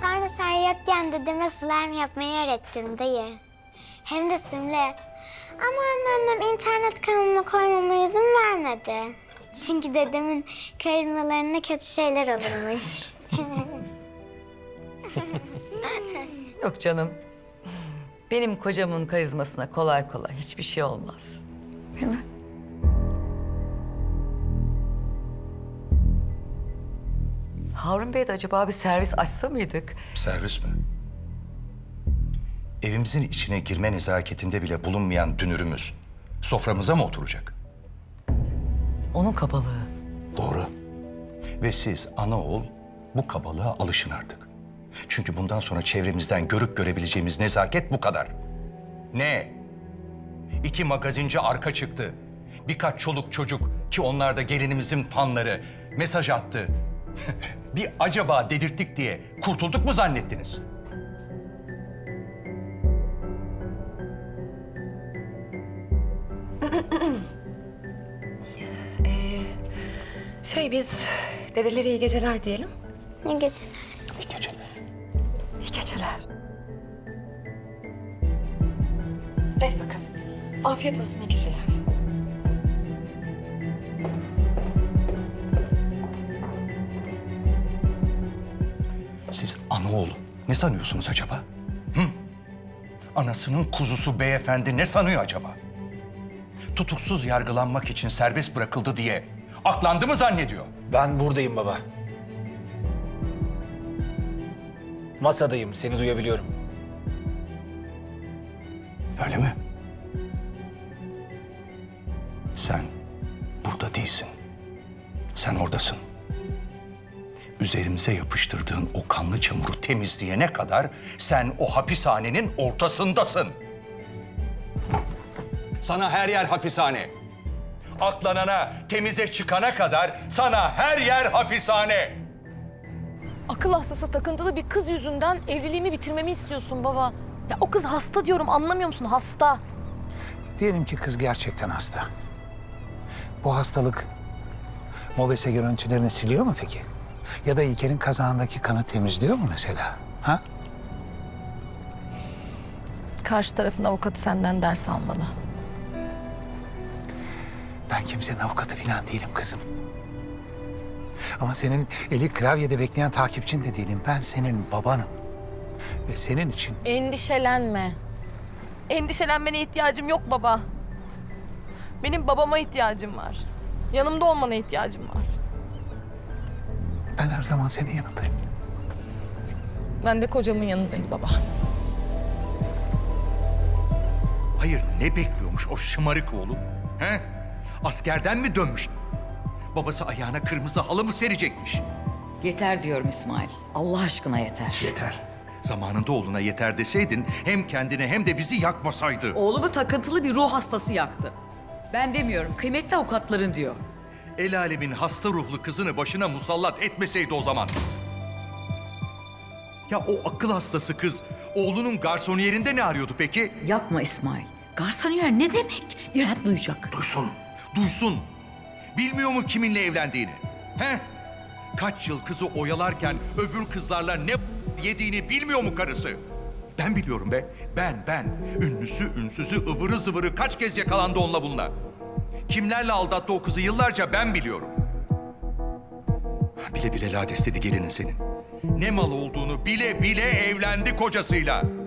Sonra sen yokken dedeme slime yapmayı öğrettim dayı. Hem de simle. Ama anneannem internet kanalıma koymama izin vermedi. Çünkü dedemin karınmalarına kötü şeyler olurmuş. Yok canım. Benim kocamın karizmasına kolay kolay hiçbir şey olmaz. Değil mi? Harun Bey de acaba bir servis açsa mıydık? Servis mi? Evimizin içine girme nezaketinde bile bulunmayan dünürümüz soframıza mı oturacak? Onun kabalığı. Doğru. Ve siz ana oğul bu kabalığa alışın artık. Çünkü bundan sonra çevremizden görüp görebileceğimiz nezaket bu kadar. Ne? 2 magazinci arka çıktı. Birkaç çoluk çocuk ki onlar da gelinimizin fanları mesaj attı. Bir acaba dedirttik diye kurtulduk mu zannettiniz? Biz dedelere iyi geceler diyelim. İyi geceler. İyi geceler. İyi geceler. Hadi bakalım. Afiyet olsun, iyi geceler. Siz anaoğlu ne sanıyorsunuz acaba? Hı? Anasının kuzusu beyefendi ne sanıyor acaba? Tutuksuz yargılanmak için serbest bırakıldı diye aklandı mı zannediyor? Ben buradayım baba. Masadayım, seni duyabiliyorum. Öyle mi? Sen burada değilsin. Sen oradasın. Üzerimize yapıştırdığın o kanlı çamuru temizleyene kadar sen o hapishanenin ortasındasın. Sana her yer hapishane. Aklanana, temize çıkana kadar sana her yer hapishane. Akıl hastası takıntılı bir kız yüzünden evliliğimi bitirmemi istiyorsun baba. Ya o kız hasta diyorum, anlamıyor musun? Hasta. Diyelim ki kız gerçekten hasta. Bu hastalık mobese görüntülerini siliyor mu peki? Ya da İlker'in kazağındaki kanı temizliyor mu mesela? Ha? Karşı tarafın avukatı senden ders almalı. Ben kimsenin avukatı falan değilim kızım. Ama senin eli klavyede bekleyen takipçin de değilim. Ben senin babanım. Ve senin için... Endişelenme. Endişelenmene ihtiyacım yok baba. Benim babama ihtiyacım var. Yanımda olmana ihtiyacım var. Ben her zaman senin yanındayım. Ben de kocamın yanındayım baba. Hayır, ne bekliyormuş o şımarık oğlum? He? Askerden mi dönmüş? Babası ayağına kırmızı halı mı serecekmiş? Yeter diyorum İsmail. Allah aşkına yeter. Yeter. Zamanında oğluna yeter deseydin hem kendine hem de bizi yakmasaydı. Oğlumu takıntılı bir ruh hastası yaktı. Ben demiyorum, kıymetli avukatların diyor. El alemin hasta ruhlu kızını başına musallat etmeseydi o zaman. Ya o akıl hastası kız oğlunun garsoniyerinde ne arıyordu peki? Yapma İsmail. Garsoniyer ne demek? İrem duyacak. Duysun. Duysun. Bilmiyor mu kiminle evlendiğini? He? Kaç yıl kızı oyalarken öbür kızlarla ne yediğini bilmiyor mu karısı? Ben biliyorum be. Ben. Ünlüsü, ünsüzü, ıvırı zıvırı kaç kez yakalandı onunla bununla. Kimlerle aldattı o kızı yıllarca ben biliyorum. Bile bile lades dedi gelinin senin. Ne mal olduğunu bile bile evlendi kocasıyla.